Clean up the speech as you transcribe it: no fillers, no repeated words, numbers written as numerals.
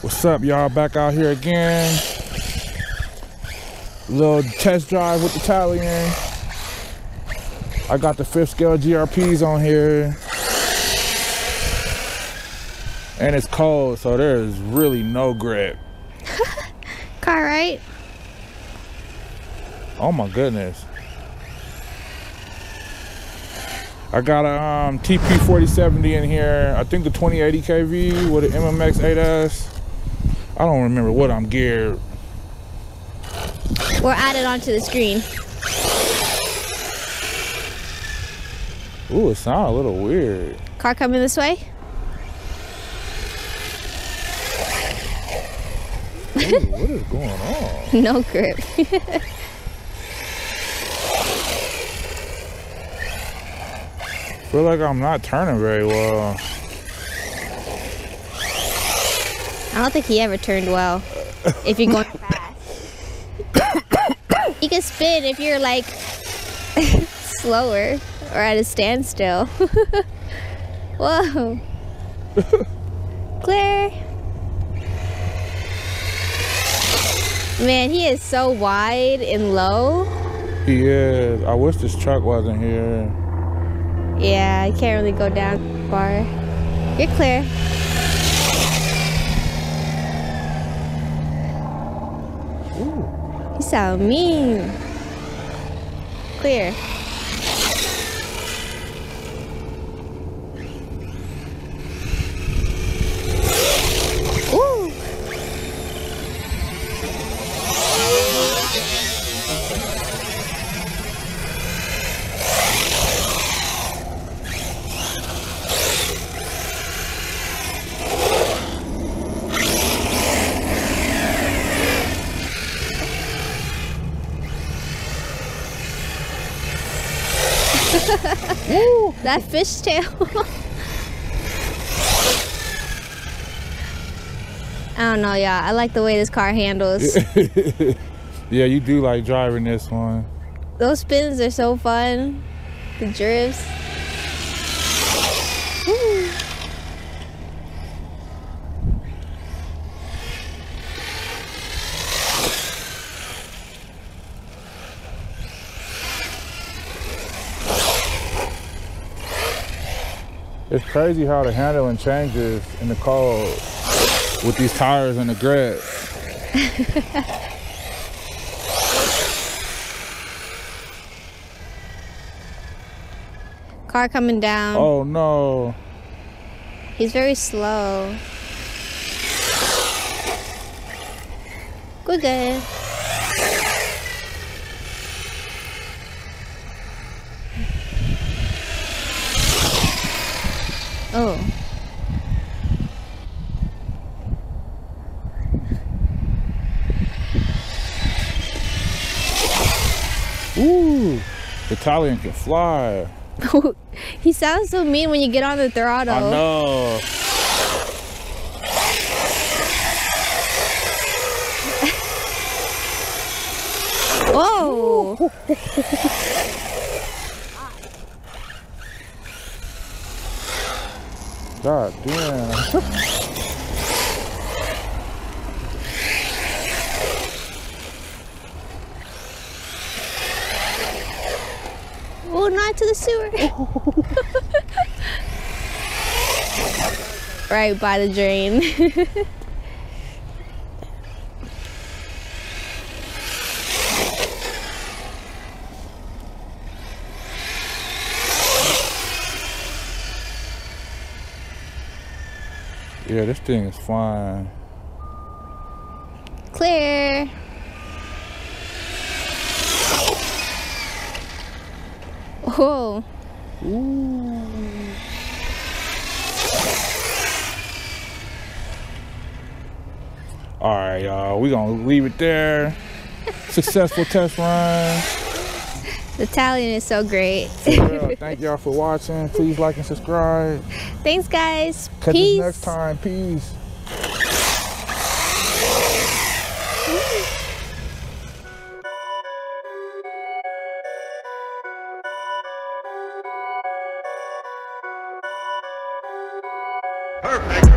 What's up, y'all? Back out here again. Little test drive with the Talion. I got the 5th scale GRPs on here. And it's cold, so there's really no grip. Car, right? Oh my goodness. I got a TP4070 in here. I think the 2080 KV with an MMX8S. I don't remember what I'm geared. We're added onto the screen. Ooh, it sounds a little weird. Car coming this way? Ooh, what is going on? No grip. I feel like I'm not turning very well. I don't think he ever turned well. If you're going fast. You can spin if you're like slower or at a standstill. Whoa. Clear. Man, he is so wide and low. He is. I wish this truck wasn't here. Yeah, I can't really go down far. You're clear. Ooh. You sound mean. Clear. Ooh. Ooh, that fish tail. I don't know, y'all. I like the way this car handles. Yeah, you do like driving this one. Those spins are so fun. The drifts. Ooh. It's crazy how the handling changes in the cold with these tires and the grip. Car coming down. Oh no. He's very slow. Good. Oh. Ooh, the Talion can fly. He sounds so mean when you get on the throttle. I know. Whoa. God damn. Oh, not to the sewer. Right by the drain. Yeah, this thing is fine. Clear. Oh. Ooh. All right, y'all. We're going to leave it there. Successful test run. The Talion is so great. Yeah, thank y'all for watching. Please like and subscribe. Thanks, guys. Catch you next time. Peace. Perfect.